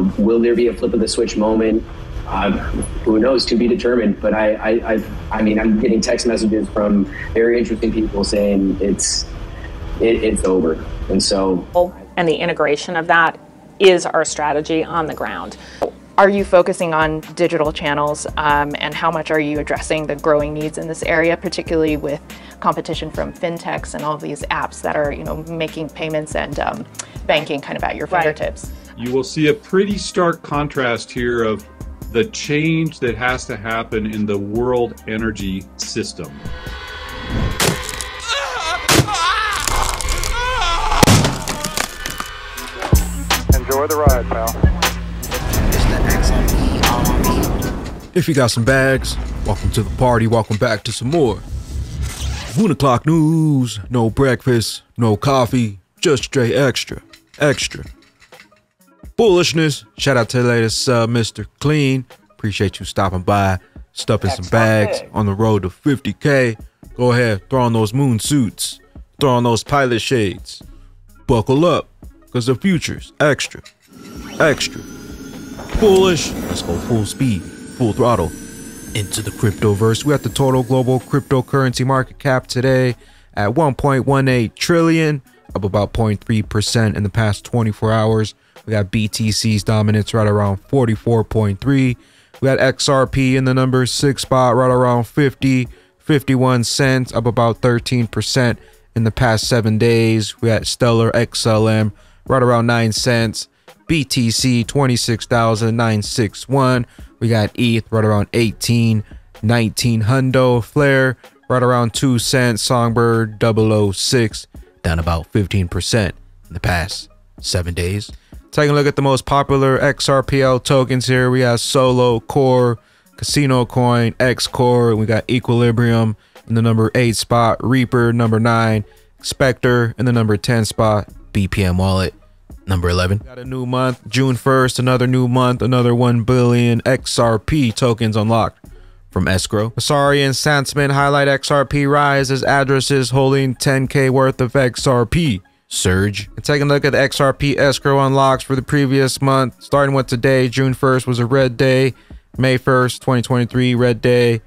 Will there be a flip of the switch moment? Who knows, to be determined, but I mean, I'm getting text messages from very interesting people saying it's over. And so, and the integration of that is our strategy on the ground. Are you focusing on digital channels, and how much are you addressing the growing needs in this area, particularly with competition from fintechs and all these apps that are, you know, making payments and banking kind of at your fingertips? Right. You will see a pretty stark contrast here of the change that has to happen in the world energy system. Enjoy the ride, pal. If you got some bags, welcome to the party, welcome back to some more. 1 o'clock news, no breakfast, no coffee, just straight extra. Bullishness. Shout out to the latest Mr. Clean. Appreciate you stopping by, stuffing some bags on the road to 50K. Go ahead, throw on those moon suits, throw on those pilot shades. Buckle up, because the future's extra. Bullish, let's go full speed, full throttle into the cryptoverse. We got the total global cryptocurrency market cap today at 1.18 trillion, up about 0.3% in the past 24 hours. We got BTC's dominance right around 44.3. We got XRP in the number 6 spot right around 51 cents, up about 13% in the past 7 days. We got Stellar XLM right around 9 cents. BTC 26,961. We got ETH right around 18,19 hundo. Flare right around 2 cents. Songbird 006 down about 15% in the past 7 days. Taking a look at the most popular XRPL tokens here, we have Solo, Core, Casino Coin, X Core, and we got Equilibrium in the number 8 spot, Reaper number 9, Spectre in the number 10 spot, BPM wallet number 11. Got a new month, June 1st, another new month, another 1 billion XRP tokens unlocked from escrow. Messari and Sansamin highlight XRP rise as addresses holding 10K worth of XRP surge. And taking a look at the XRP escrow unlocks for the previous month, starting with today. June 1st was a red day, May 1st 2023 red day,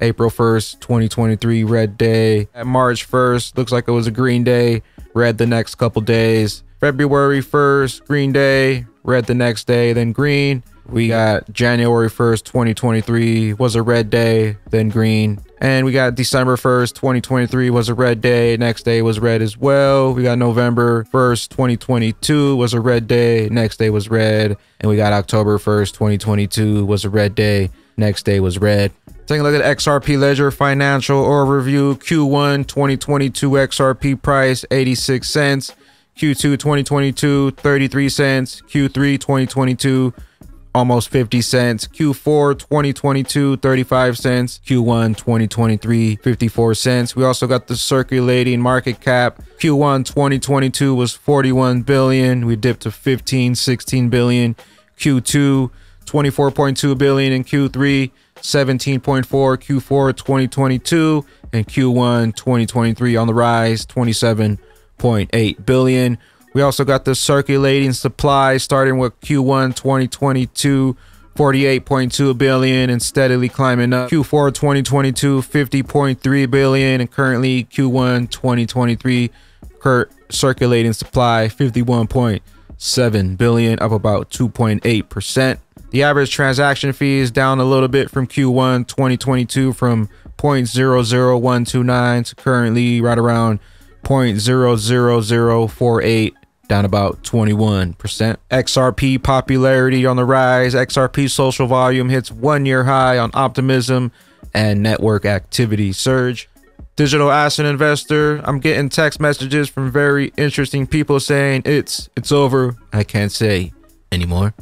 April 1st 2023 red day, at March 1st looks like it was a green day, red the next couple days, February 1st green day, red the next day, then green. We got January 1st 2023 was a red day, then green. And we got December 1st, 2023 was a red day. Next day was red as well. We got November 1st, 2022 was a red day. Next day was red. And we got October 1st, 2022 was a red day. Next day was red. Taking a look at XRP Ledger financial overview. Q1 2022 XRP price 86 cents. Q2 2022 33 cents. Q3 2022 almost 50 cents. Q4 2022 35 cents. Q1 2023 54 cents. We also got the circulating market cap. Q1 2022 was 41 billion. We dipped to 16 billion. Q2 24.2 billion in Q3, 17.4 Q4 2022, and Q1 2023 on the rise, 27.8 billion. We also got the circulating supply starting with Q1 2022, 48.2 billion and steadily climbing up. Q4 2022, 50.3 billion and currently Q1 2023 circulating supply 51.7 billion, up about 2.8%. The average transaction fee is down a little bit from Q1 2022 from 0.00129 to currently right around 0.00048, down about 21%. XRP popularity on the rise. XRP social volume hits 1-year high on optimism and network activity surge. Digital Asset Investor. I'm getting text messages from very interesting people saying it's over. I can't say anymore.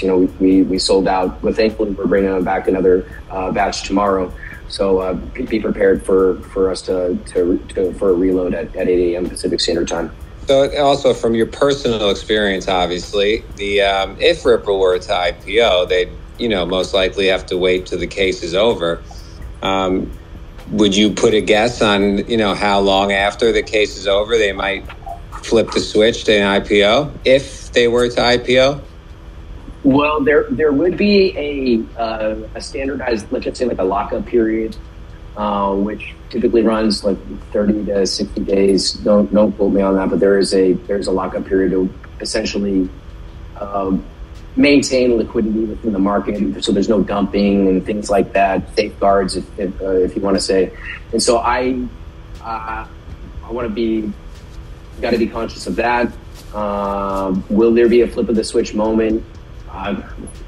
You know, we sold out, but thankfully we're bringing back another batch tomorrow. So be prepared for us for a reload at 8 a.m. Pacific Standard Time. So also from your personal experience, obviously, the if Ripple were to IPO, they'd, you know, most likely have to wait till the case is over. Would you put a guess on, you know, how long after the case is over they might flip the switch to an IPO if they were to IPO? Well, there would be a standardized, let's say, like a lockup period, which typically runs like 30 to 60 days. Don't quote me on that, but there's a lockup period to essentially maintain liquidity within the market, so there's no dumping and things like that. Safeguards, if you want to say. And so I want to be, got to be conscious of that. Will there be a flip of the switch moment?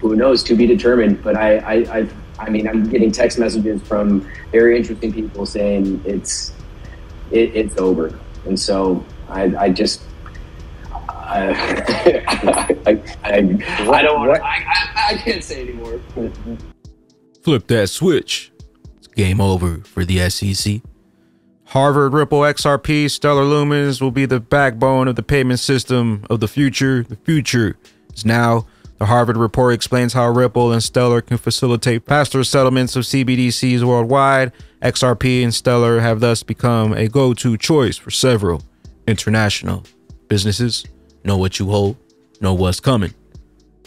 Who knows? To be determined. But I mean, I'm getting text messages from very interesting people saying it's over. And so I don't want to, I can't say anymore. Flip that switch. It's game over for the SEC. Harvard, Ripple, XRP, Stellar Lumens will be the backbone of the payment system of the future. The future is now. The Harvard report explains how Ripple and Stellar can facilitate faster settlements of CBDCs worldwide. XRP and Stellar have thus become a go-to choice for several international businesses. Know what you hold, know what's coming.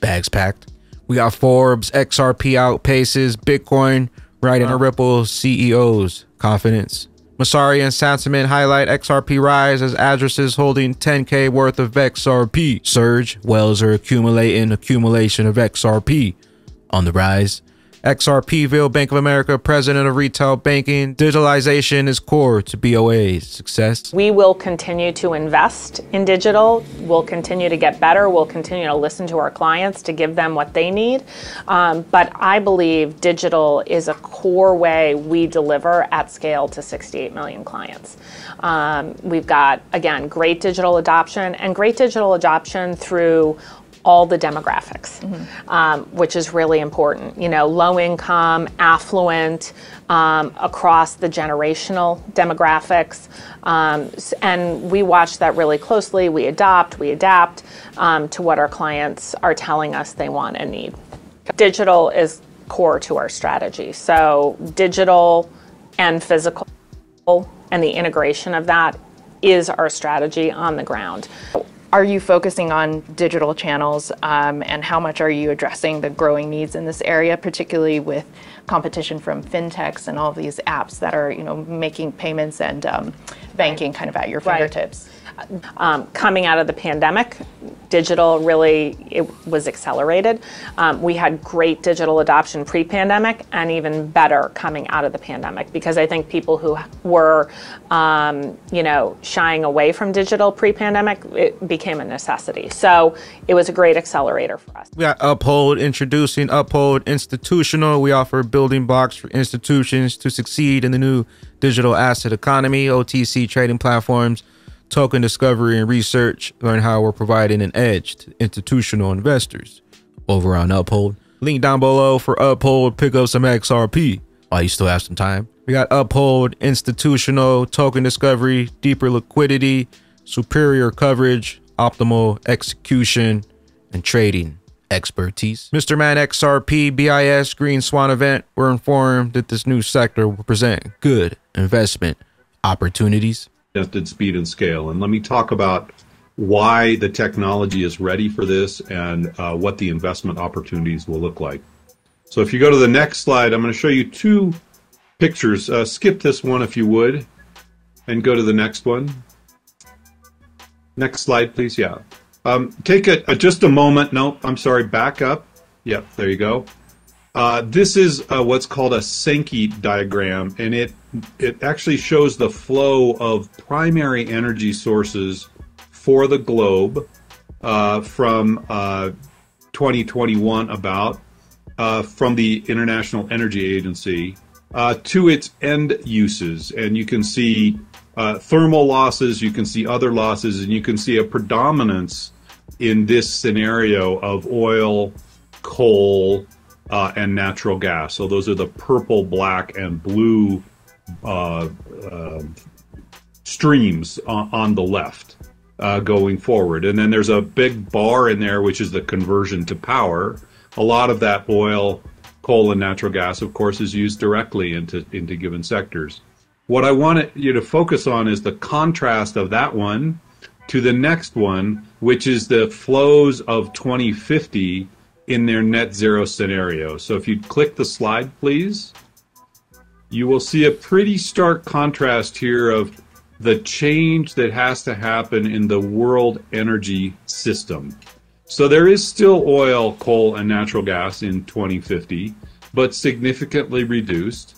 Bags packed. We got Forbes, XRP outpaces Bitcoin, right into Ripple CEO's confidence. Messari and Sansamin highlight XRP rise as addresses holding 10K worth of XRP surge. Wells are accumulation of XRP on the rise. XRPville, Bank of America, President of Retail Banking, digitalization is core to BOA's success. We will continue to invest in digital. We'll continue to get better. We'll continue to listen to our clients to give them what they need. But I believe digital is a core way we deliver at scale to 68 million clients. We've got, again, great digital adoption, and great digital adoption through all the demographics, which is really important. You know, low income, affluent, across the generational demographics. And we watch that really closely. We adapt to what our clients are telling us they want and need. Digital is core to our strategy. So digital and physical and the integration of that is our strategy on the ground. Are you focusing on digital channels, and how much are you addressing the growing needs in this area, particularly with competition from fintechs and all these apps that are, you know, making payments and banking kind of at your fingertips? Right. Coming out of the pandemic, digital really, it was accelerated. We had great digital adoption pre-pandemic, and even better coming out of the pandemic, because I think people who were, you know, shying away from digital pre-pandemic, it became a necessity. So it was a great accelerator for us. We got Uphold introducing Uphold Institutional. We offer building blocks for institutions to succeed in the new digital asset economy, OTC trading platforms, token discovery and research. Learn how we're providing an edge to institutional investors over on Uphold. Link down below for Uphold. Pick up some XRP while you still have some time. We got Uphold Institutional, token discovery, deeper liquidity, superior coverage, optimal execution, and trading expertise. Mr. Man XRP BIS Green Swan event. We're informed that this new sector will present good investment opportunities. Tested speed and scale, and let me talk about why the technology is ready for this and what the investment opportunities will look like. So if you go to the next slide, I'm going to show you two pictures. Skip this one if you would, and go to the next one. Next slide, please. Yeah. Take just a moment. No, I'm sorry. Back up. Yep, there you go. This is what's called a Sankey diagram, and it actually shows the flow of primary energy sources for the globe from 2021 about, from the International Energy Agency to its end uses. And you can see thermal losses, you can see other losses, and you can see a predominance in this scenario of oil, coal, and natural gas. So those are the purple, black, and blue streams on the left going forward. And then there's a big bar in there, which is the conversion to power. A lot of that oil, coal, and natural gas, of course, is used directly into given sectors. What I want you to focus on is the contrast of that one to the next one, which is the flows of 2050 in their net zero scenario. So if you click the slide, please, you will see a pretty stark contrast here of the change that has to happen in the world energy system. So there is still oil, coal, and natural gas in 2050, but significantly reduced.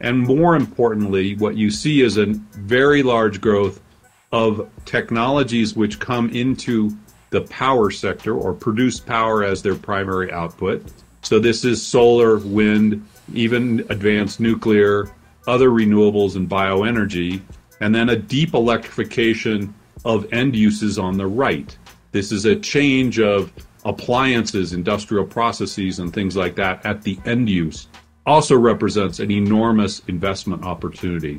And more importantly, what you see is a very large growth of technologies which come into the power sector or produce power as their primary output. So this is solar, wind, even advanced nuclear, other renewables and bioenergy, and then a deep electrification of end uses on the right. This is a change of appliances, industrial processes, and things like that at the end use. Also represents an enormous investment opportunity.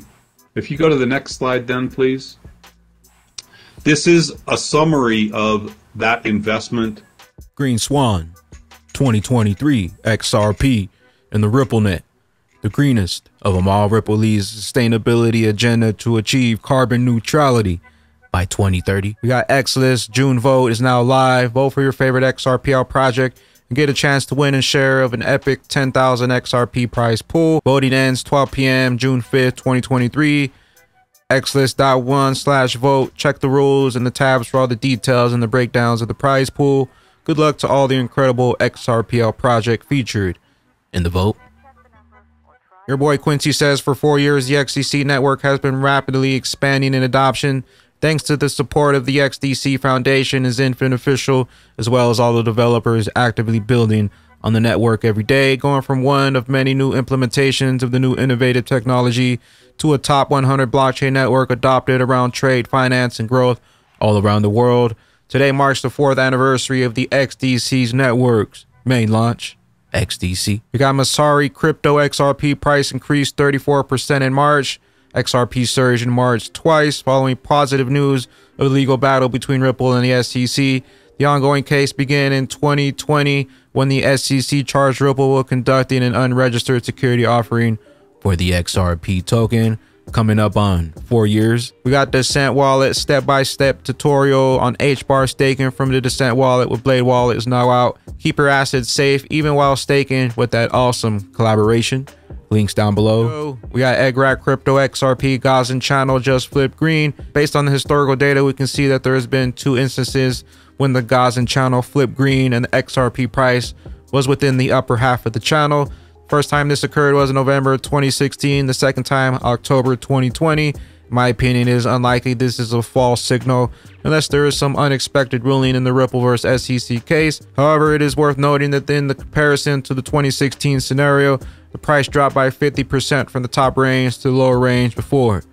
If you go to the next slide then, please. This is a summary of that investment. Green Swan, 2023 XRP and the RippleNet, the greenest of them all. Ripple leads sustainability agenda to achieve carbon neutrality by 2030. We got X-List, June vote is now live. Vote for your favorite XRPL project and get a chance to win and share of an epic 10,000 XRP prize pool. Voting ends 12 p.m. June 5th, 2023. Xlist.1/vote. Check the rules and the tabs for all the details and the breakdowns of the prize pool. Good luck to all the incredible XRPL project featured in the vote. Your boy Quincy says, for 4 years, the XDC network has been rapidly expanding in adoption, thanks to the support of the XDC Foundation, is infinite official, as well as all the developers actively building on the network every day, going from one of many new implementations of the new innovative technology to a top 100 blockchain network adopted around trade, finance, and growth all around the world. Today marks the 4th anniversary of the XDC's network's main launch, XDC. We got Messari crypto XRP price increased 34% in March. XRP surged in March twice following positive news of the legal battle between Ripple and the SEC. The ongoing case began in 2020 when the SEC charged Ripple with conducting an unregistered security offering for the XRP token. Coming up on 4 years, we got Descent wallet step-by-step tutorial on HBAR staking from the Descent wallet with Blade wallet is now out. Keep your assets safe even while staking with that awesome collaboration. Links down below. We got Egg Crypto XRP Gaussian channel just flipped green. Based on the historical data, we can see that there has been 2 instances when the Gaussian channel flipped green and the XRP price was within the upper half of the channel. First time this occurred was in November 2016. The second time, October 2020. My opinion is unlikely this is a false signal unless there is some unexpected ruling in the Ripple vs. SEC case. However, it is worth noting that in the comparison to the 2016 scenario, the price dropped by 50% from the top range to the lower range before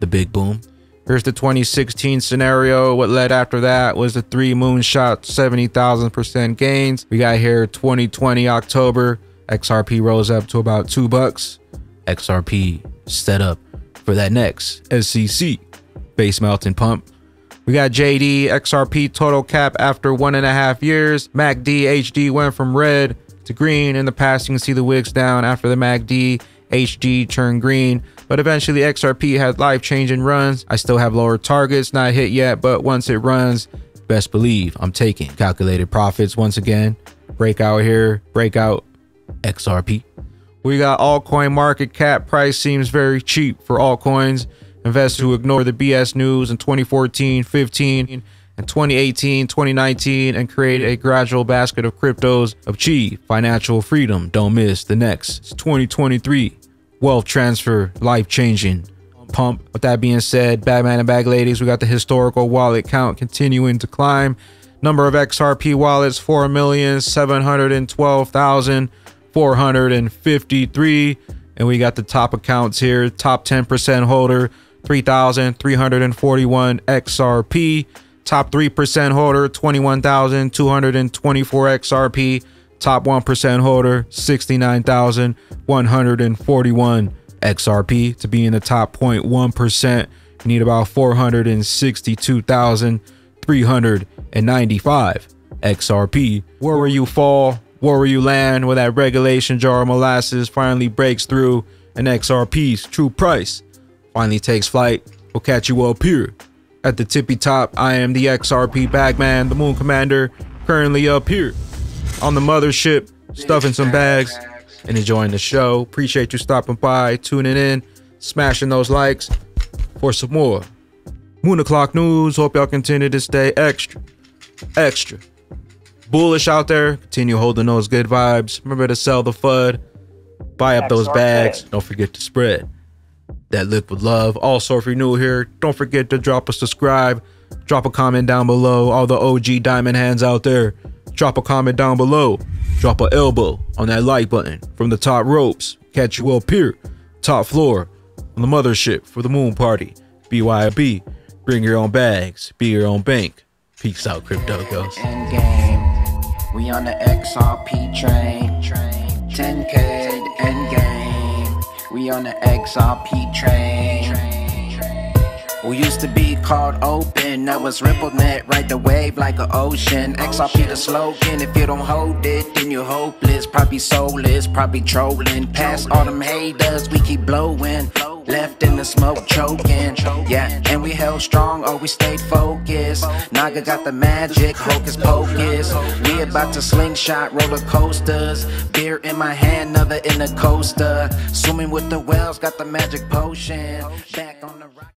the big boom. Here's the 2016 scenario. What led after that was the 3 moonshot 70,000% gains. We got here 2020 October. XRP rose up to about $2. XRP set up for that next SEC base melting pump. We got JD XRP total cap after 1.5 years. MACD HD went from red to green. In the past, you can see the wigs down after the MACD HD turned green, but eventually XRP had life-changing runs. I still have lower targets, not hit yet, but once it runs, best believe I'm taking calculated profits once again. Breakout here, breakout XRP. We got altcoin market cap. Price seems very cheap for altcoins. Investors who ignore the BS news in 2014, 15, and 2018, 2019, and create a gradual basket of cryptos. Achieve financial freedom. Don't miss the next 2023 wealth transfer, life-changing pump. With that being said, Batman and Bag Ladies, we got the historical wallet count continuing to climb. Number of XRP wallets, 4,712,453, and we got the top accounts here. Top 10% holder, 3,341 XRP. Top 3% holder, 21,224 XRP. Top 1% holder, 69,141 XRP. To be in the top 0.1%, you need about 462,395 XRP. Where will you fall? Where will you land when that regulation jar of molasses finally breaks through and XRP's true price finally takes flight? We'll catch you up here at the tippy top. I am the XRP Bagman, the Moon Commander, currently up here on the mothership, stuffing some bags and enjoying the show. Appreciate you stopping by, tuning in, smashing those likes for some more Moon O'Clock News. Hope y'all continue to stay extra bullish out there. Continue holding those good vibes. Remember to sell the FUD, buy up those bags. Don't forget to spread that liquid love. Also, if you're new here, don't forget to drop a subscribe, drop a comment down below. All the OG diamond hands out there, drop a comment down below, drop an elbow on that like button from the top ropes. Catch you up here, top floor on the mothership for the moon party. BYOB, bring your own bags, be your own bank. Peace out, crypto ghosts. End game, we on the XRP train. 10K end game, we on the XRP train. We used to be called open, that was RippleNet, ride the wave like an ocean. XRP the slogan, if you don't hold it, then you're hopeless. Probably soulless, probably trolling. Past all them haters, we keep blowing. Left in the smoke, choking. Yeah, and we held strong, always stayed focused. Naga got the magic, hocus pocus. We about to slingshot roller coasters. Beer in my hand, another in the coaster. Swimming with the whales, got the magic potion. Back on the rock.